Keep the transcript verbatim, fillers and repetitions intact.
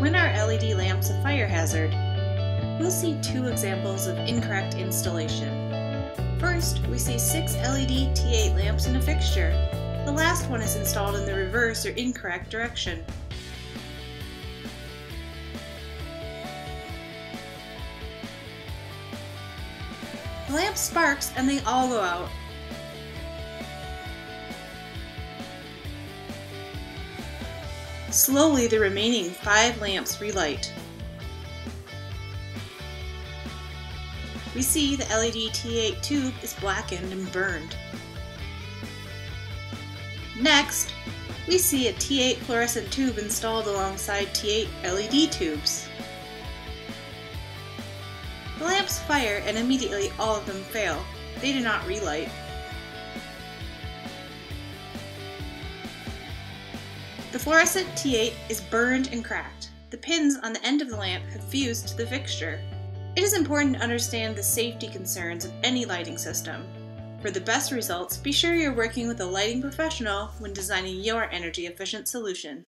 when our L E D lamp's a fire hazard, we'll see two examples of incorrect installation. First, we see six L E D T eight lamps in a fixture. The last one is installed in the reverse or incorrect direction. The lamp sparks and they all go out. Slowly, the remaining five lamps relight. We see the L E D T eight tube is blackened and burned. Next, we see a T eight fluorescent tube installed alongside T eight L E D tubes. The lamps fire and immediately all of them fail. They do not relight. The fluorescent T eight is burned and cracked. The pins on the end of the lamp have fused to the fixture. It is important to understand the safety concerns of any lighting system. For the best results, be sure you're working with a lighting professional when designing your energy-efficient solution.